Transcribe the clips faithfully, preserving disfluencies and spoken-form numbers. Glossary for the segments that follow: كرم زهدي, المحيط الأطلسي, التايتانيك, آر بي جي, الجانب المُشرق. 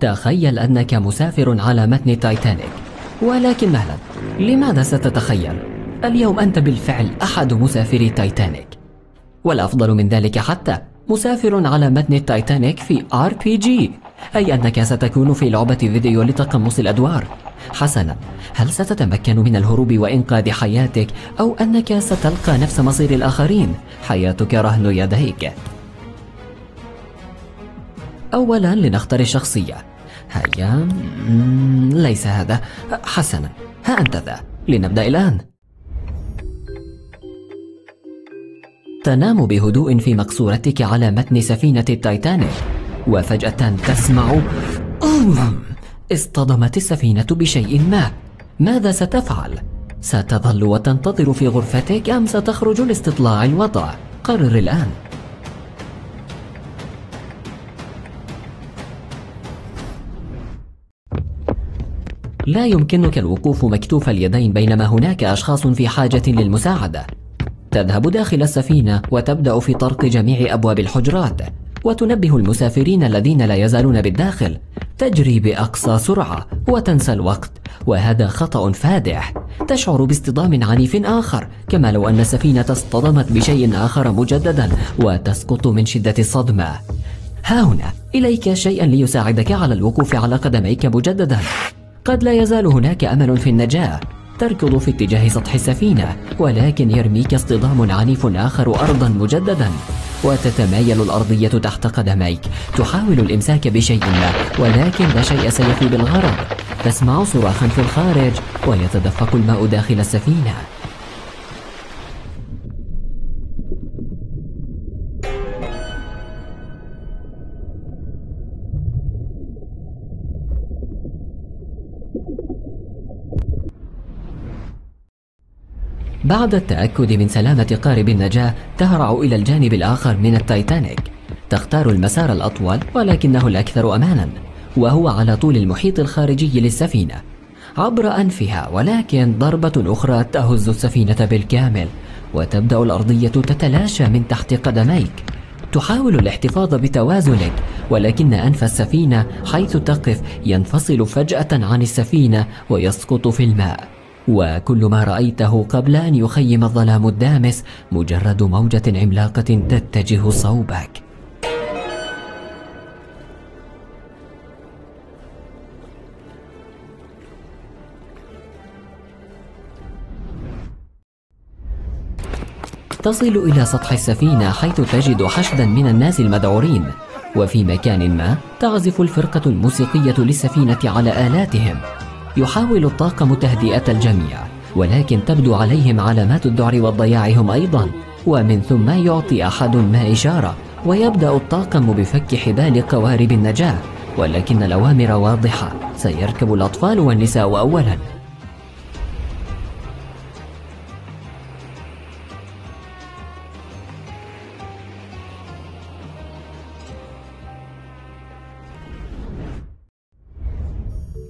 تخيل أنك مسافر على متن التايتانيك، ولكن مهلا، لماذا ستتخيل؟ اليوم أنت بالفعل أحد مسافري التايتانيك، والأفضل من ذلك حتى مسافر على متن التايتانيك في آر بي جي، أي أنك ستكون في لعبة فيديو لتقمص الأدوار. حسنا، هل ستتمكن من الهروب وإنقاذ حياتك، أو أنك ستلقى نفس مصير الآخرين؟ حياتك رهن يديك. أولا لنختار الشخصية. هيا، ليس هذا. حسنا، ها أنت ذا. لنبدأ الآن. تنام بهدوء في مقصورتك على متن سفينة التايتانيك، وفجأة تسمع اصطدمت السفينة بشيء ما. ماذا ستفعل؟ ستظل وتنتظر في غرفتك أم ستخرج لاستطلاع الوضع؟ قرر الآن. لا يمكنك الوقوف مكتوف اليدين بينما هناك أشخاص في حاجة للمساعدة. تذهب داخل السفينة وتبدأ في طرق جميع أبواب الحجرات، وتنبه المسافرين الذين لا يزالون بالداخل. تجري بأقصى سرعة وتنسى الوقت، وهذا خطأ فادح. تشعر باصطدام عنيف آخر، كما لو أن السفينة اصطدمت بشيء آخر مجددا وتسقط من شدة الصدمة. ها هنا إليك شيئا ليساعدك على الوقوف على قدميك مجددا. قد لا يزال هناك أمل في النجاة. تركض في اتجاه سطح السفينة، ولكن يرميك اصطدام عنيف آخر أرضا مجددا، وتتمايل الأرضية تحت قدميك. تحاول الإمساك بشيء ما، ولكن لا شيء سيفي بالغرض. تسمع صراخا في الخارج، ويتدفق الماء داخل السفينة. بعد التأكد من سلامة قارب النجاة، تهرع إلى الجانب الآخر من التايتانيك. تختار المسار الأطول ولكنه الأكثر أمانا، وهو على طول المحيط الخارجي للسفينة عبر أنفها، ولكن ضربة أخرى تهز السفينة بالكامل، وتبدأ الأرضية تتلاشى من تحت قدميك. تحاول الاحتفاظ بتوازنك، ولكن أنف السفينة حيث تقف ينفصل فجأة عن السفينة ويسقط في الماء، وكل ما رأيته قبل أن يخيم الظلام الدامس مجرد موجة عملاقة تتجه صوبك. تصل إلى سطح السفينة حيث تجد حشدا من الناس المذعورين، وفي مكان ما تعزف الفرقة الموسيقية للسفينة على آلاتهم. يحاول الطاقم تهدئة الجميع، ولكن تبدو عليهم علامات الذعر والضياع هم أيضا، ومن ثم يعطي أحد ما إشارة، ويبدأ الطاقم بفك حبال قوارب النجاة، ولكن الأوامر واضحة. سيركب الأطفال والنساء أولا.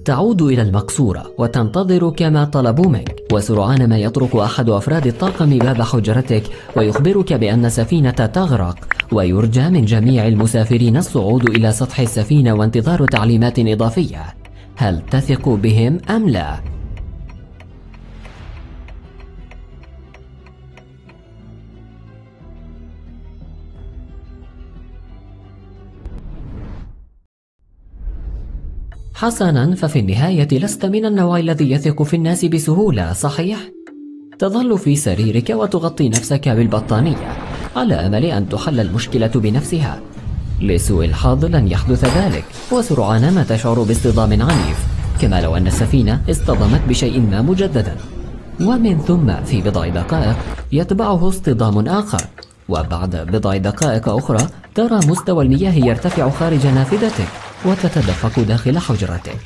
تعود إلى المقصورة وتنتظر كما طلبوا منك، وسرعان ما يطرق أحد أفراد الطاقم باب حجرتك ويخبرك بأن السفينة تغرق، ويرجى من جميع المسافرين الصعود إلى سطح السفينة وانتظار تعليمات إضافية. هل تثق بهم أم لا؟ حسنا، ففي النهاية لست من النوع الذي يثق في الناس بسهولة، صحيح؟ تظل في سريرك وتغطي نفسك بالبطانية على أمل أن تحل المشكلة بنفسها. لسوء الحظ لن يحدث ذلك، وسرعان ما تشعر باصطدام عنيف، كما لو أن السفينة اصطدمت بشيء ما مجددا، ومن ثم في بضع دقائق يتبعه اصطدام آخر، وبعد بضع دقائق أخرى ترى مستوى المياه يرتفع خارج نافذتك وتتدفق داخل حجرتك.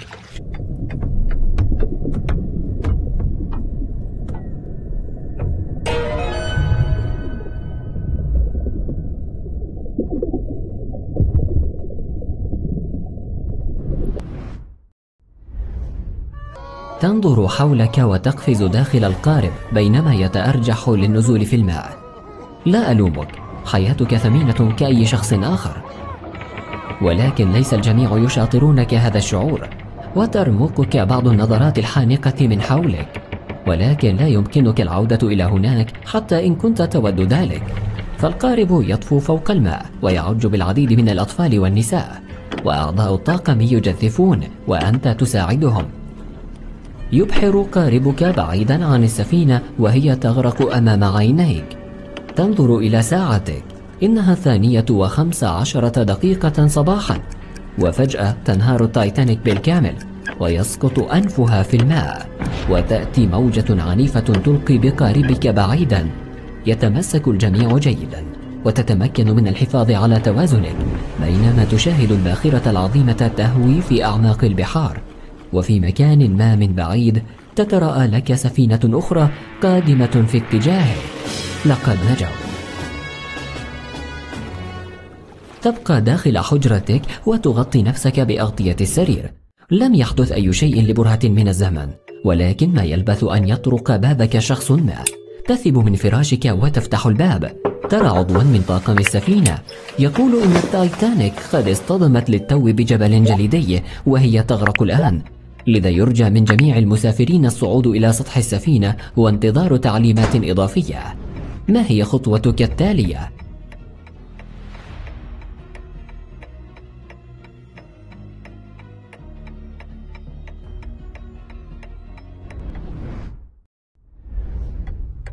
تنظر حولك وتقفز داخل القارب بينما يتأرجح للنزول في الماء. لا ألومك، حياتك ثمينة كأي شخص آخر، ولكن ليس الجميع يشاطرونك هذا الشعور، وترمقك بعض النظرات الحانقة من حولك، ولكن لا يمكنك العودة إلى هناك حتى إن كنت تود ذلك. فالقارب يطفو فوق الماء ويعج بالعديد من الأطفال والنساء، وأعضاء الطاقم يجثفون وأنت تساعدهم. يبحر قاربك بعيدا عن السفينة وهي تغرق أمام عينيك. تنظر إلى ساعتك، إنها الثانية وخمس عشرة دقيقة صباحا، وفجأة تنهار التايتانيك بالكامل ويسقط أنفها في الماء، وتأتي موجة عنيفة تلقي بقاربك بعيدا. يتمسك الجميع جيدا وتتمكن من الحفاظ على توازنك، بينما تشاهد الباخرة العظيمة تهوي في أعماق البحار. وفي مكان ما من بعيد تتراءى لك سفينة أخرى قادمة في اتجاهك. لقد نجوا. تبقى داخل حجرتك وتغطي نفسك بأغطية السرير. لم يحدث أي شيء لبرهة من الزمن، ولكن ما يلبث أن يطرق بابك شخص ما. تثب من فراشك وتفتح الباب. ترى عضوا من طاقم السفينة يقول إن التايتانيك قد اصطدمت للتو بجبل جليدي وهي تغرق الآن، لذا يرجى من جميع المسافرين الصعود إلى سطح السفينة وانتظار تعليمات إضافية. ما هي خطوتك التالية؟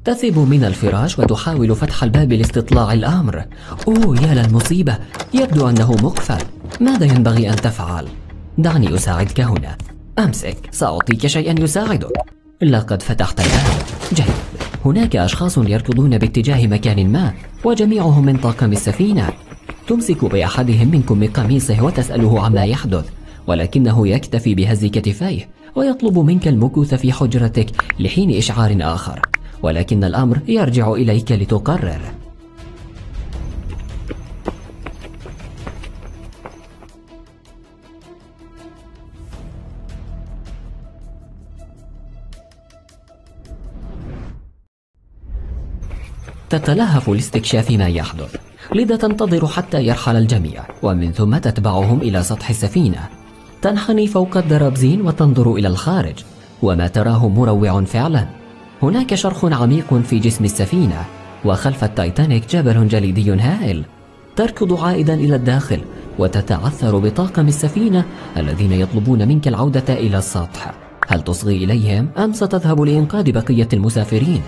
تثب من الفراش وتحاول فتح الباب لاستطلاع الأمر. أوه، يا للمصيبة، يبدو أنه مقفل. ماذا ينبغي أن تفعل؟ دعني أساعدك هنا. أمسك، سأعطيك شيئا يساعدك. لقد فتحت الباب. جيد، هناك أشخاص يركضون باتجاه مكان ما، وجميعهم من طاقم السفينة. تمسك بأحدهم من كم قميصه وتسأله عما يحدث، ولكنه يكتفي بهز كتفيه ويطلب منك المكوث في حجرتك لحين إشعار آخر، ولكن الأمر يرجع إليك لتقرر. تتلهف لاستكشاف ما يحدث، لذا تنتظر حتى يرحل الجميع، ومن ثم تتبعهم إلى سطح السفينة. تنحني فوق الدرابزين وتنظر إلى الخارج، وما تراه مروع فعلا. هناك شرخ عميق في جسم السفينة، وخلف التايتانيك جبل جليدي هائل. تركض عائدا إلى الداخل وتتعثر بطاقم السفينة الذين يطلبون منك العودة إلى السطح. هل تصغي إليهم أم ستذهب لإنقاذ بقية المسافرين؟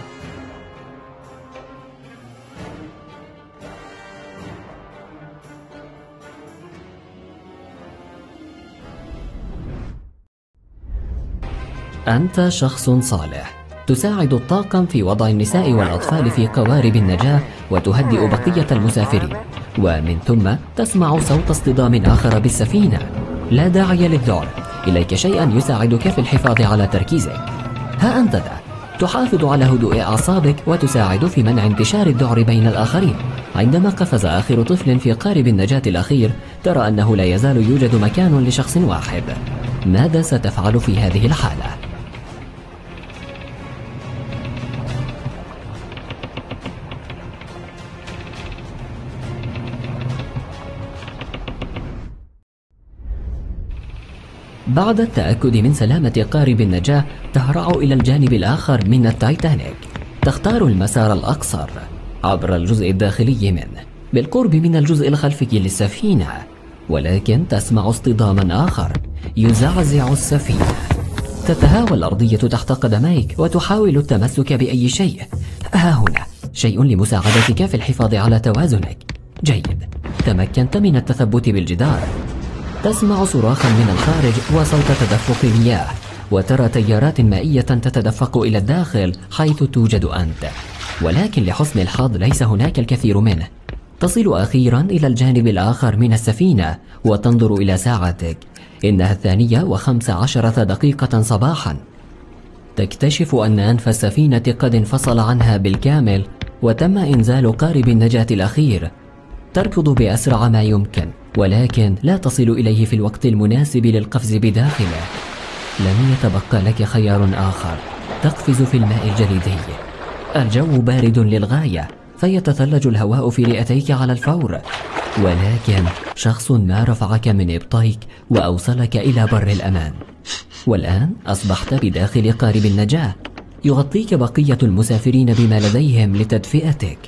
أنت شخص صالح، تساعد الطاقم في وضع النساء والأطفال في قوارب النجاة وتهدئ بقية المسافرين، ومن ثم تسمع صوت اصطدام آخر بالسفينة. لا داعي للذعر، إليك شيئا يساعدك في الحفاظ على تركيزك. ها أنت ذا، تحافظ على هدوء أعصابك وتساعد في منع انتشار الذعر بين الآخرين. عندما قفز آخر طفل في قارب النجاة الأخير، ترى أنه لا يزال يوجد مكان لشخص واحد. ماذا ستفعل في هذه الحالة؟ بعد التأكد من سلامة قارب النجاة، تهرع إلى الجانب الآخر من التايتانيك. تختار المسار الأقصر عبر الجزء الداخلي منه، بالقرب من الجزء الخلفي للسفينة، ولكن تسمع اصطداما آخر يزعزع السفينة. تتهاوى الأرضية تحت قدميك وتحاول التمسك بأي شيء. ها هنا شيء لمساعدتك في الحفاظ على توازنك. جيد، تمكنت من التثبت بالجدار. تسمع صراخا من الخارج وصوت تدفق مياه، وترى تيارات مائية تتدفق إلى الداخل حيث توجد أنت، ولكن لحسن الحظ ليس هناك الكثير منه. تصل أخيرا إلى الجانب الآخر من السفينة وتنظر إلى ساعتك، إنها الثانية وخمس عشرة دقيقة صباحا. تكتشف أن أنف السفينة قد انفصل عنها بالكامل، وتم إنزال قارب النجاة الأخير. تركض بأسرع ما يمكن، ولكن لا تصل إليه في الوقت المناسب للقفز بداخله. لم يتبقى لك خيار آخر، تقفز في الماء الجليدي. الجو بارد للغاية، فيتثلج الهواء في رئتيك على الفور، ولكن شخص ما رفعك من إبطيك وأوصلك إلى بر الأمان، والآن أصبحت بداخل قارب النجاة. يغطيك بقية المسافرين بما لديهم لتدفئتك.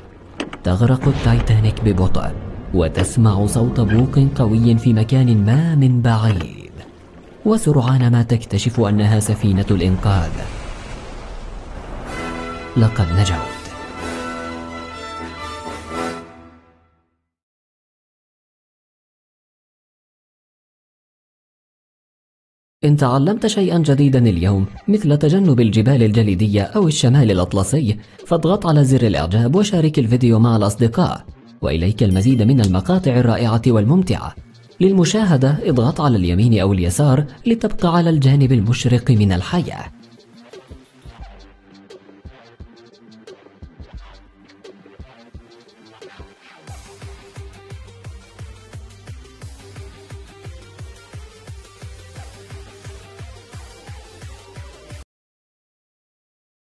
تغرق التايتانيك ببطء، وتسمع صوت بوق قوي في مكان ما من بعيد، وسرعان ما تكتشف أنها سفينة الإنقاذ. لقد نجوت. إن تعلمت شيئا جديدا اليوم مثل تجنب الجبال الجليدية أو الشمال الأطلسي، فاضغط على زر الإعجاب وشارك الفيديو مع الأصدقاء، وإليك المزيد من المقاطع الرائعة والممتعة. للمشاهدة اضغط على اليمين أو اليسار لتبقى على الجانب المشرق من الحياة.